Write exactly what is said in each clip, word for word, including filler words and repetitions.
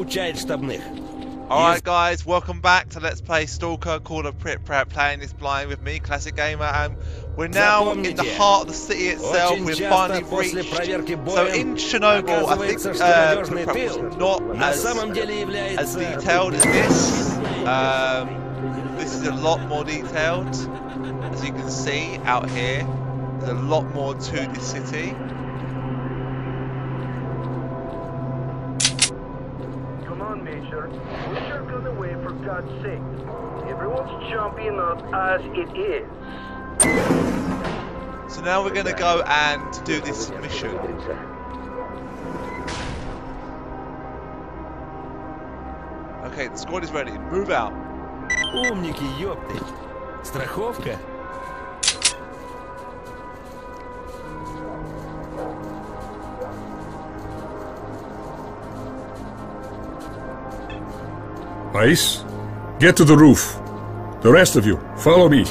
Alright guys, welcome back to Let's Play Stalker, Call of Pripyat, playing this blind with me, Classic Gamer, and we're now in the heart of the city itself. We've finally reached. So in Chernobyl, I think uh, Pripyat was not as, as detailed as this. Um, this is a lot more detailed, as you can see out here. There's a lot more to this city. Sick. Everyone's jumping up as it is. So now we're going to go and do this mission. Okay, the squad is ready. Move out. Умники, ёпты. Страховка. Nice. Get to the roof. The rest of you, follow me.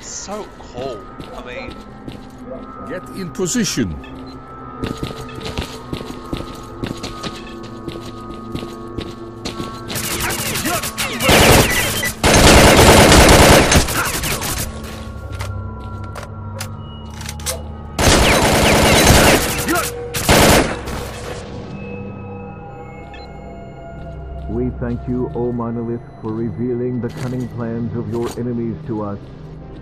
So cold. I mean, get in position. We thank you, O Monolith, for revealing the cunning plans of your enemies to us.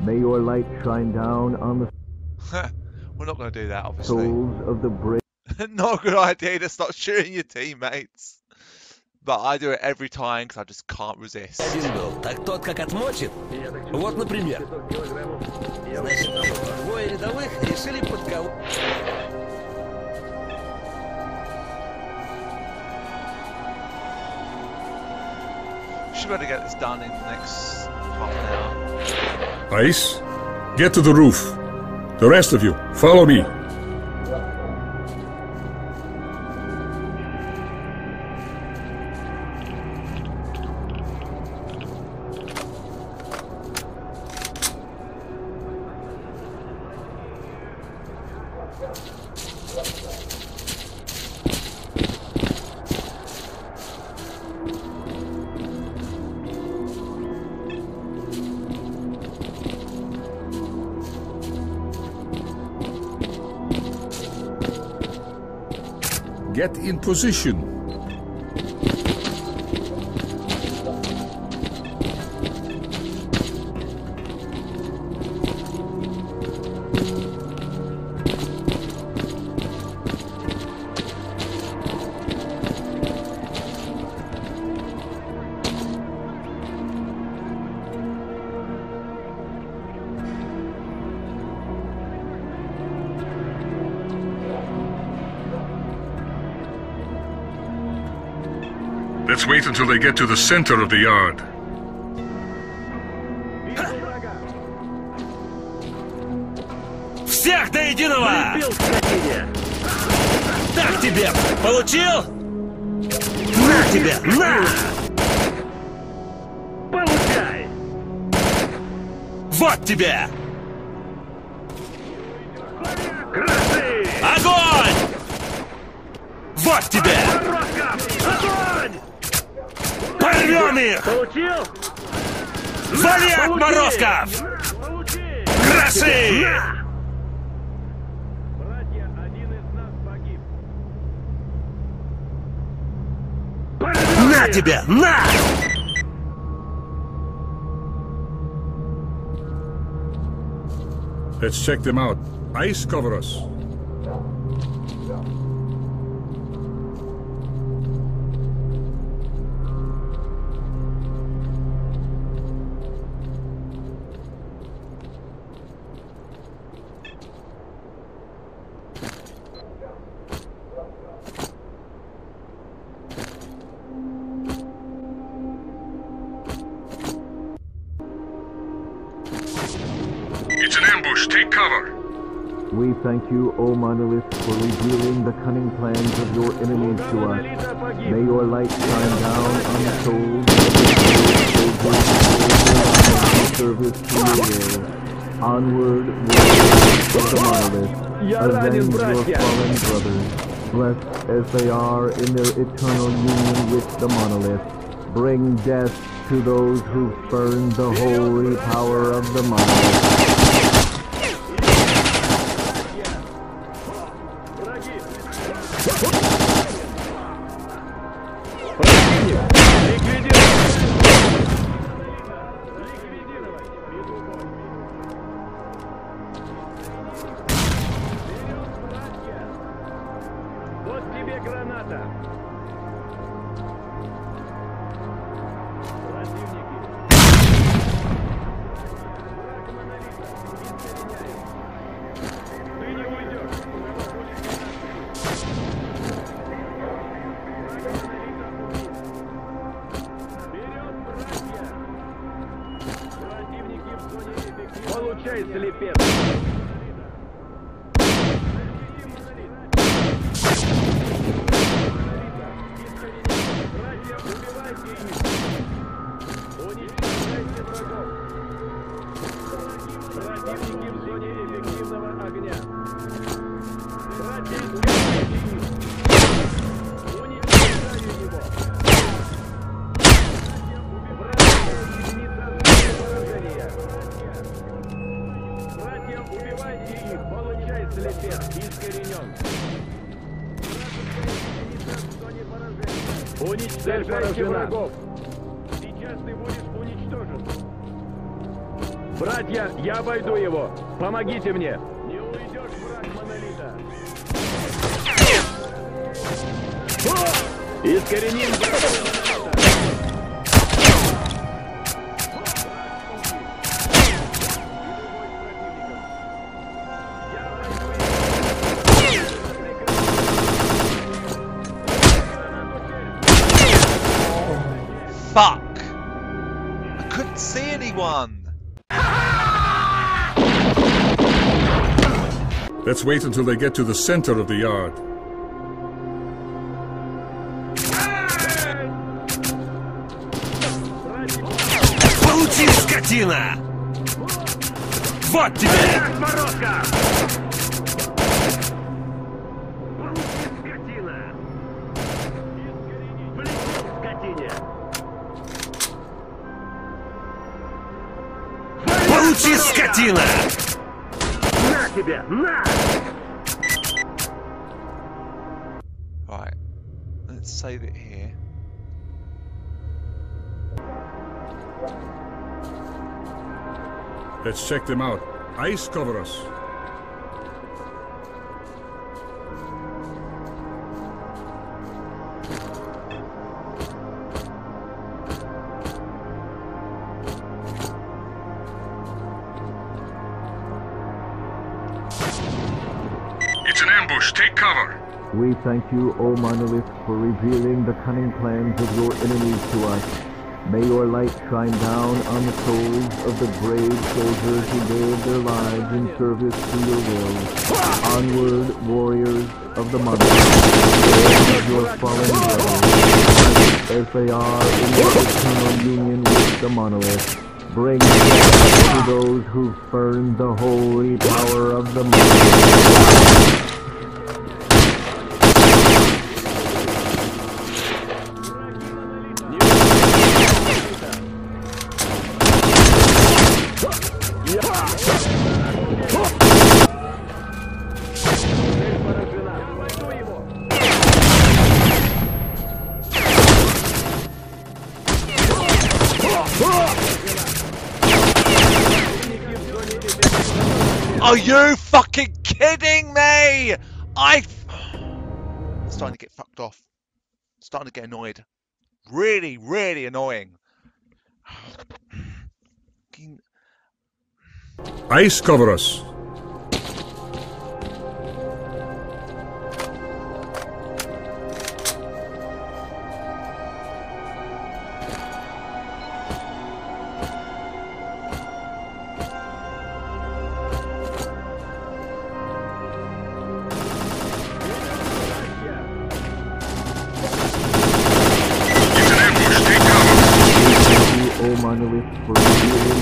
May your light shine down on the We're not going to do that, obviously. Souls of the brave. Not a good idea to stop shooting your teammates. But I do it every time because I just can't resist. Так тот как отмочит. Вот, например. Значит, двое рядовых решили подкол. Should be able to get this done in the next half an hour. Ice, get to the roof. The rest of you, follow me. Get in position. Let's wait until they get to the center of the yard. Всех до единого! Так тебе! Получил? На тебе! На! Получай! Вот тебе! Огонь! Вот тебе! Огонь! Порвем их! Получил? Вали отморозков! Красы! Братья, один из нас погиб. На тебе! На! Let's check them out. Ice cover us. push. Take cover. We thank you, O Monolith, for revealing the cunning plans of your enemies to us. May your light shine down on the souls of service to your will. Onward, warriors of the Monolith, avenge your fallen brothers. Blessed as they are in their eternal union with the Monolith, bring death to those who've burned the holy power of the Monolith. Братья, я обойду его. Помогите мне. Не уйдешь, враг Монолита. Искореним врага. Let's wait until they get to the center of the yard. Получи, скотина! Вот тебе! Морозка! Получи, скотина! Блин, скотине! Получи, скотина! На тебе! На! Save it here. Let's check them out. Ice cover us. It's an ambush. Take cover. We thank you, O Monolith, for revealing the cunning plans of your enemies to us. May your light shine down on the souls of the brave soldiers who gave their lives in service to your will. Onward, warriors of the Monolith, your fallen brothers, as they are in your eternal union with the Monolith, bring to those who burned the holy power of the Monolith. Are you fucking kidding me? I... I'm starting to get fucked off. I'm starting to get annoyed. Really, really annoying. Ice cover us. Monolith for revealing the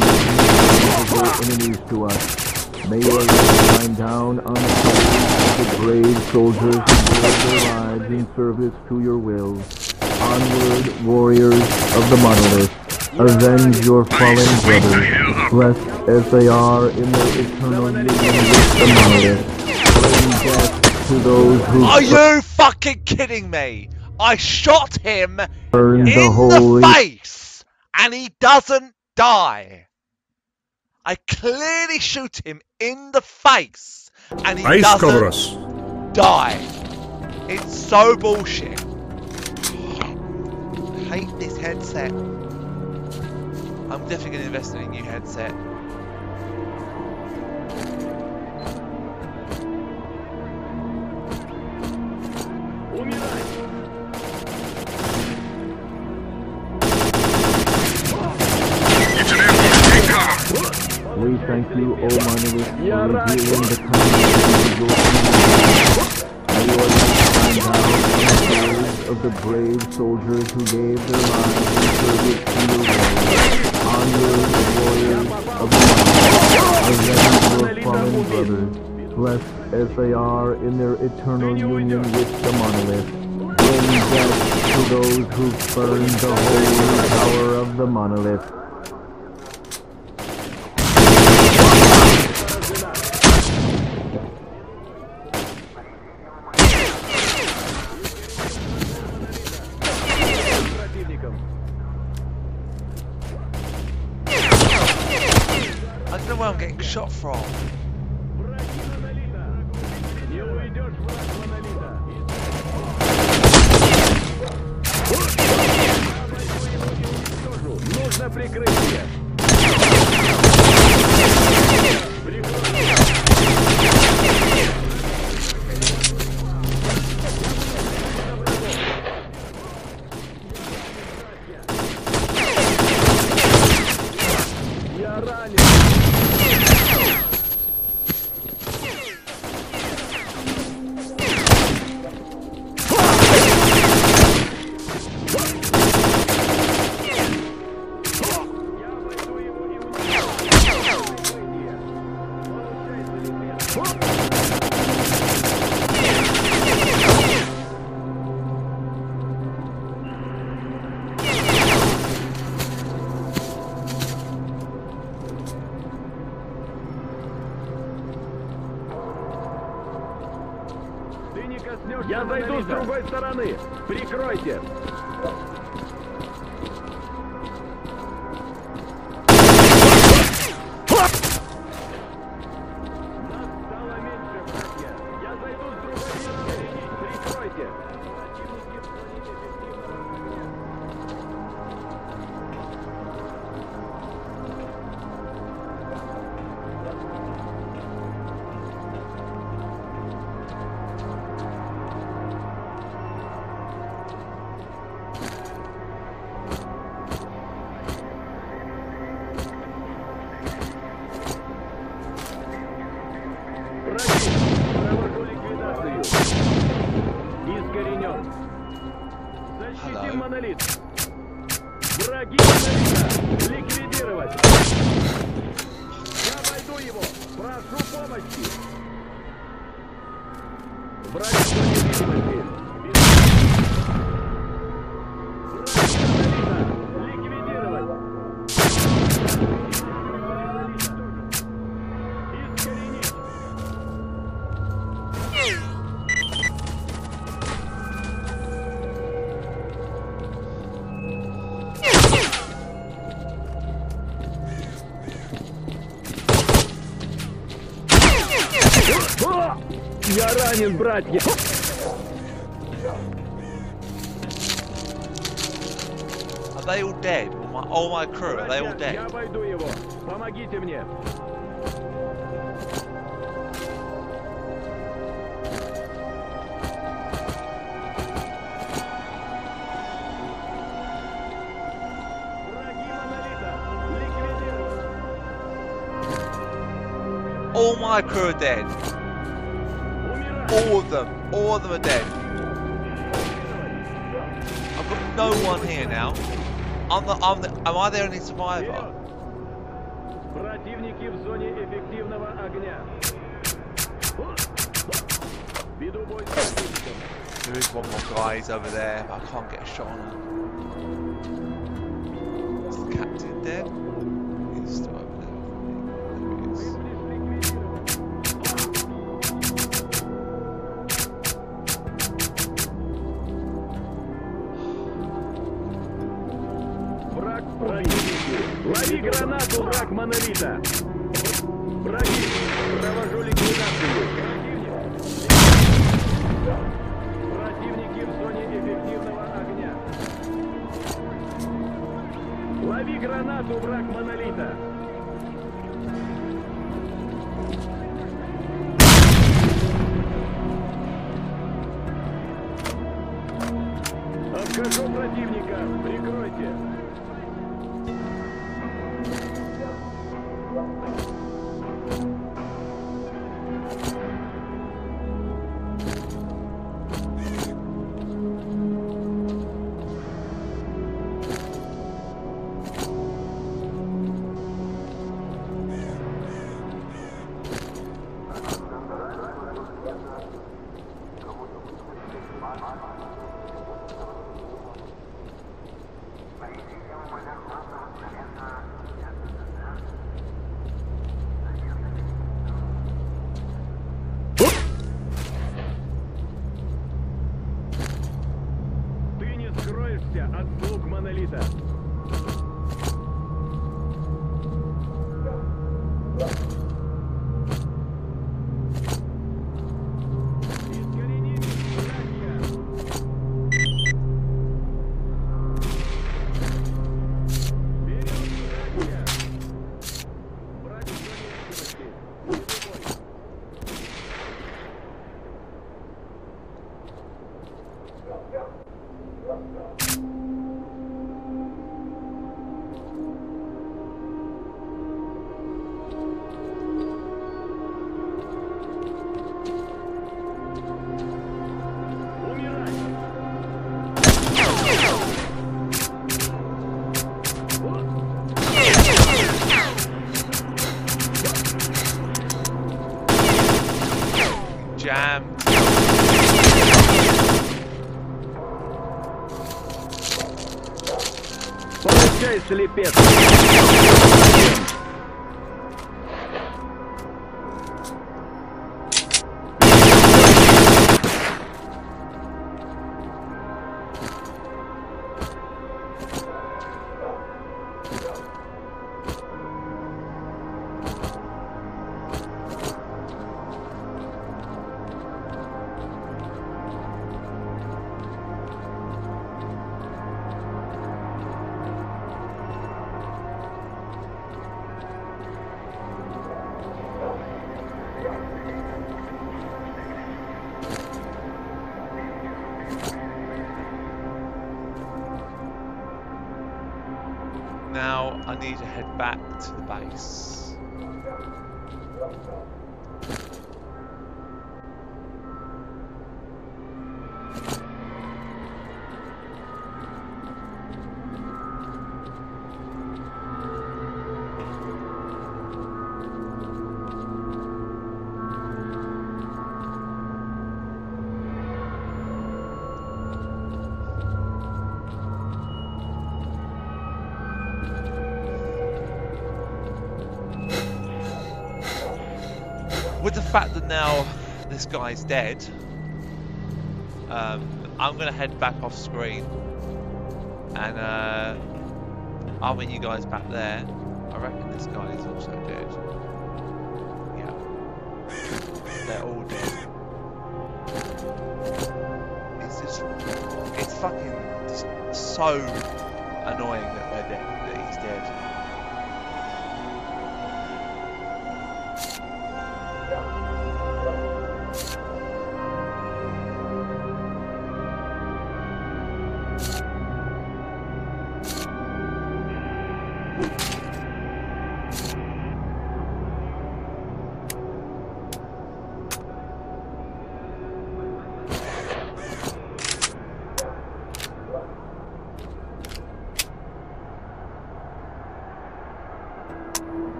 enemies to us. May your light shine down on the brave soldiers who live their lives in service to your will. Onward, warriors of the Monolith, avenge your fallen brothers, blessed as they are in their eternal union with the Monolith. Bring death to those who... Are you fucking kidding me? I shot him in the, the face, and he doesn't die. I clearly shoot him in the face, and he Ice doesn't covers. die. It's so bullshit. I hate this headset. I'm definitely going to invest in a new headset. We thank you, O Monolith, for revealing the kindness of your people. Of the brave soldiers who gave their lives in service to your will. Honor the warriors of the Monolith, your fallen brothers, blessed as they are in their eternal union with the Monolith. Bring death to those who burned the holy power of the Monolith. Shot from. Я зайду с другой стороны. Прикройте. Я ранен, братья! Are they all dead? My, all my crew, are they all dead? Я обойду его. Помогите мне. All my crew are dead. All of them, all of them are dead. I've got no one here now. I'm the, I'm the, am I the only survivor? Противники в зоне эффективного огня. Веду бой с противником. There is one more guys over there, but I can't get a shot on. Is the captain dead? He's still over there. There he is. Враг противники. Лови гранату, враг монолита. Враги. Провожу ликвидацию. Лови гранату, враг монолита. Обхожу противника, прикройте. Слепец. Now I need to head back to the base. With the fact that now this guy's dead, um, I'm gonna head back off screen, and uh, I'll meet you guys back there. I reckon this guy is also dead. Yeah, they're all dead. It's just, it's fucking just so annoying that they're dead, that he's dead.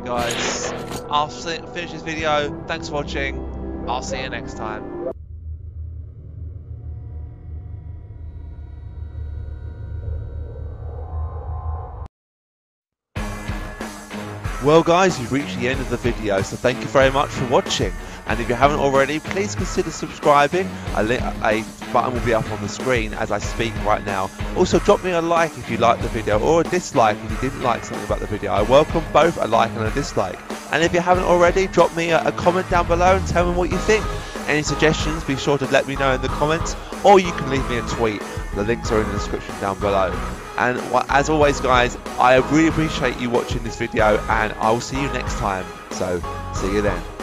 it, guys. I'll finish this video. Thanks for watching. I'll see you next time. Well guys, you've reached the end of the video, so thank you very much for watching, and if you haven't already, please consider subscribing. A, a button will be up on the screen as I speak right now. Also, drop me a like if you liked the video, or a dislike if you didn't like something about the video. I welcome both a like and a dislike. And if you haven't already, drop me a, a comment down below and tell me what you think. Any suggestions, be sure to let me know in the comments, or you can leave me a tweet. The links are in the description down below. And as always guys, I really appreciate you watching this video, and I will see you next time, so see you then.